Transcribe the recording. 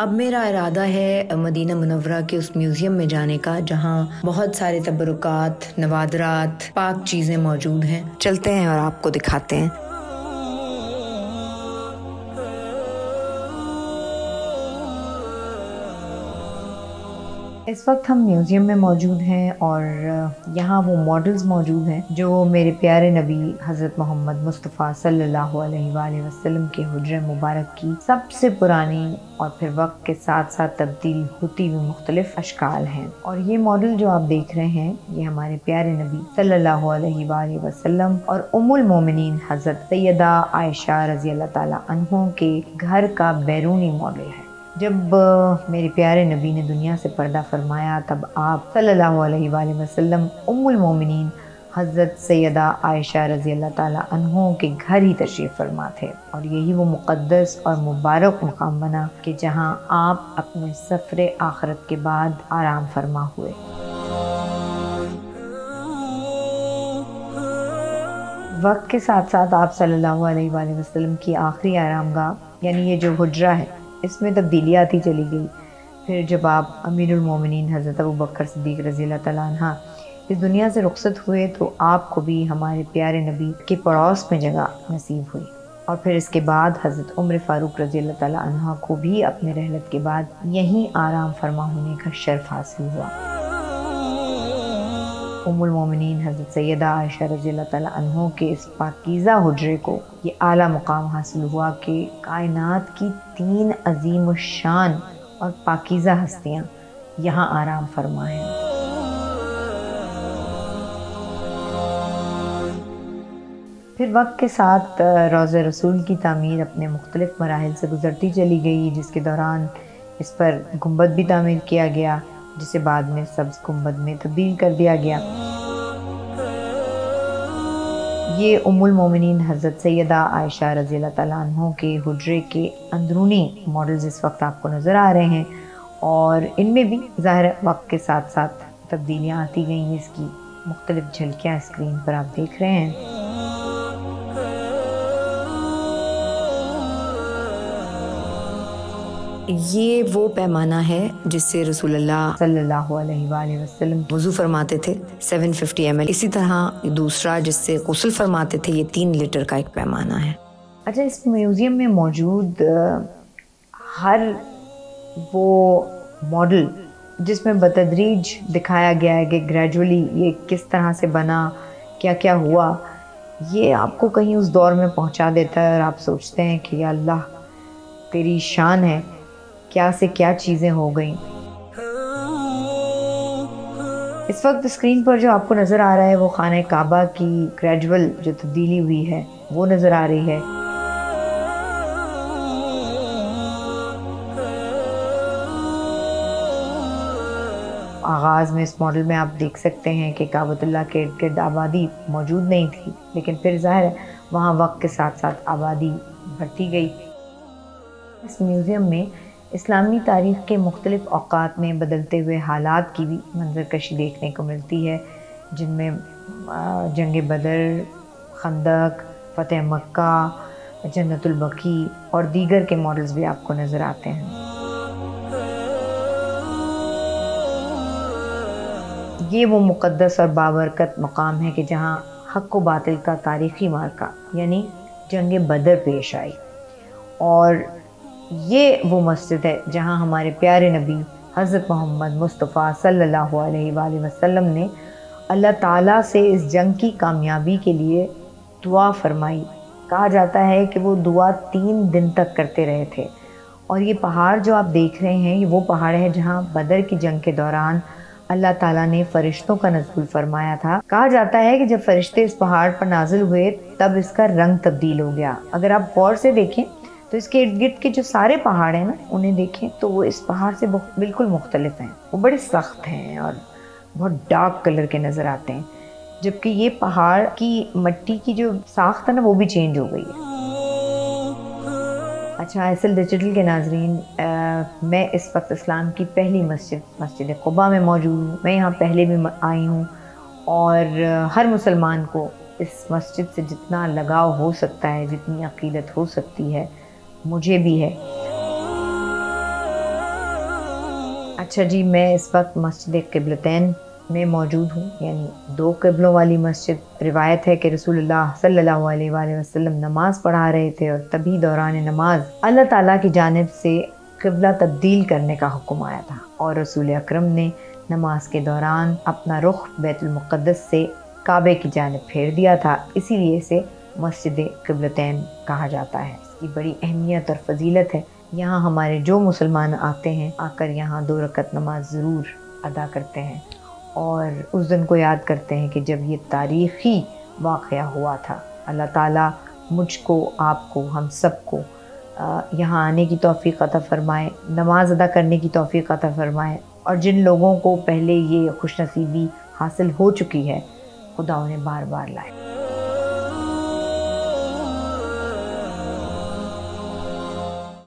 अब मेरा इरादा है मदीना मुनव्वरा के उस म्यूज़ियम में जाने का जहाँ बहुत सारे तबरुकात, नवादरात, पाक चीज़ें मौजूद हैं। चलते हैं और आपको दिखाते हैं। इस वक्त हम म्यूज़ियम में मौजूद हैं और यहाँ वो मॉडल्स मौजूद हैं जो मेरे प्यारे नबी हज़रत मोहम्मद मुस्तफ़ा सल्लल्लाहु अलैहि वसल्लम के हुजरे मुबारक की सबसे पुरानी और फिर वक्त के साथ साथ तब्दील होती हुई मुख्तलिफ अशकाल हैं। और ये मॉडल जो आप देख रहे हैं ये हमारे प्यारे नबी सल्लल्लाहु अलैहि वसल्लम और उमुल मोमिनीन हज़रत सैयदा आयशा रज़ी अल्लाह ताला अन्हों के घर का बैरूनी मॉडल है। जब मेरे प्यारे नबी ने दुनिया से पर्दा फरमाया तब आप सल्लल्लाहु अलैहि वसल्लम उम्मुल मोमिनीन हज़रत सैयदा आयशा रज़ी अल्लाह ताला अन्हों के घर ही तशरीफ़ फरमा थे और यही वो मुक़द्दस और मुबारक मकाम बना कि जहां आप अपने सफ़र आखरत के बाद आराम फरमा हुए। वक्त के साथ साथ आप सल्लल्लाहु अलैहि वसल्लम की आखिरी आरामगाह यानी ये जो हुजरा है इसमें तब्दीली आती चली गई। फिर जब आप अमीरुल मोमिनीन हज़रत अबू बकर सिद्दीक़ रज़ी अल्लाह ताला अन्हा इस दुनिया से रुखसत हुए तो आपको भी हमारे प्यारे नबी के पड़ोस में जगह नसीब हुई। और फिर इसके बाद हज़रत उमर फ़ारूक रज़ी अल्लाह ताला अन्हा को भी अपने रहलत के बाद यहीं आराम फरमा होने का शर्फ हासिल हुआ। उम्मुल मोमिनीन हज़रत सैयदा आयशा रज़ी अल्लाह ताला अन्हों के इस पाकीज़ा हुजरे को ये आला मुकाम हासिल हुआ कि कायनात की तीन अजीम शान और पाकीज़ा हस्तियाँ यहाँ आराम फरमाएँ। फिर वक्त के साथ रोज़ा रसूल की तामीर अपने मुख्तलिफ मराहिल से गुजरती चली गई, जिसके दौरान इस पर गुंबद भी तामीर किया गया जिसे बाद में सब्ज गुंबद में तब्दील कर दिया गया। ये उम्मुल मोमिनीन हज़रत सैयदा आयशा रज़ी अल्लाह ताला अन्हों के हुजरे के अंदरूनी मॉडल्स इस वक्त आपको नज़र आ रहे हैं और इनमें भी ज़ाहिर वक्त के साथ साथ तब्दीलियाँ आती गई। इसकी मुख्तलिफ झलकियाँ स्क्रीन पर आप देख रहे हैं। ये वो पैमाना है जिससे रसूलुल्लाह सल्लल्लाहु अलैहि वसल्लम वज़ू फरमाते थे 750 ml। इसी तरह दूसरा जिससे गुस्ल फरमाते थे ये 3 लीटर का एक पैमाना है। अच्छा, इस म्यूज़ियम में मौजूद हर वो मॉडल जिसमें बतदरीज दिखाया गया है कि ग्रेजुअली ये किस तरह से बना, क्या क्या हुआ, ये आपको कहीं उस दौर में पहुंचा देता है और आप सोचते हैं कि या अल्लाह तेरी शान है, क्या से क्या चीज़ें हो गई। इस वक्त स्क्रीन पर जो आपको नज़र आ रहा है वो खाना काबा की ग्रेजुअल जो तब्दीली हुई है वो नज़र आ रही है। आगाज़ में इस मॉडल में आप देख सकते हैं कि काबतुल्लाह के इर्द गिर्द आबादी मौजूद नहीं थी, लेकिन फिर ज़ाहिर है वहाँ वक्त के साथ साथ आबादी बढ़ती गई। इस म्यूज़ियम में इस्लामी तारीख़ के मुख्तलिफ औक़ात में बदलते हुए हालात की भी मंजरकशी देखने को मिलती है, जिनमें जंग ए बदर, खंदक, फतेह मक्का, जन्नत उल बकी और दीगर के मॉडल्स भी आपको नज़र आते हैं। ये वो मुक़द्दस और बाबरकत मकाम है कि जहाँ हक़ व बातिल का तारीख़ी मार्का यानी जंग ए बदर पेश आई। और ये वो मस्जिद है जहाँ हमारे प्यारे नबी हज़रत मोहम्मद मुस्तफ़ा सल्लल्लाहु अलैहि वसल्लम ने अल्लाह ताला से इस जंग की कामयाबी के लिए दुआ फरमाई। कहा जाता है कि वो दुआ 3 दिन तक करते रहे थे। और ये पहाड़ जो आप देख रहे हैं ये वो पहाड़ है जहाँ बदर की जंग के दौरान अल्लाह ताला ने फ़रिश्तों का नज़ुल फरमाया था। कहा जाता है कि जब फ़रिश्ते इस पहाड़ पर नाजिल हुए तब इसका रंग तब्दील हो गया। अगर आप गौर से देखें तो इसके इर्द गिर्द के जो सारे पहाड़ हैं ना उन्हें देखें तो वो इस पहाड़ से बिल्कुल मुख्तलिफ हैं। वो बड़े सख्त हैं और बहुत डार्क कलर के नज़र आते हैं, जबकि ये पहाड़ की मिट्टी की जो साख्त है ना वो भी चेंज हो गई है। अच्छा, एसएल डिजिटल के नाजरीन, मैं इस वक्त इस्लाम की पहली मस्जिद कुबा में मौजूद हूँ। मैं यहाँ पहले भी आई हूँ और हर मुसलमान को इस मस्जिद से जितना लगाव हो सकता है, जितनी अक़ीदत हो सकती है, मुझे भी है। अच्छा जी, मैं इस वक्त मस्जिद क़िबलतैन में मौजूद हूँ, यानी दो क़िबलों वाली मस्जिद। रिवायत है कि रसूलुल्लाह सल्लल्लाहु अलैहि वसल्लम नमाज पढ़ा रहे थे और तभी दौरान नमाज अल्लाह ताला की जानिब से क़िबला तब्दील करने का हुक्म आया था और रसूल अकरम ने नमाज के दौरान अपना रुख बैतुलमुक़द्दस से काबे की जानिब फेर दिया था। इसीलिए इसे मस्जिद क़िबलतैन कहा जाता है। इसकी बड़ी अहमियत और फजीलत है। यहाँ हमारे जो मुसलमान आते हैं, आकर यहाँ दो रकत नमाज ज़रूर अदा करते हैं और उस दिन को याद करते हैं कि जब ये तारीख़ी वाक़या हुआ था। अल्लाह ताला मुझको, आपको, हम सबको यहाँ आने की तौफ़ीक़ अता फ़रमाए, नमाज़ अदा करने की तौफ़ीक़ अता फ़रमाए। और जिन लोगों को पहले ये खुशनसीबी हासिल हो चुकी है, खुदा उन्हें बार बार लाए।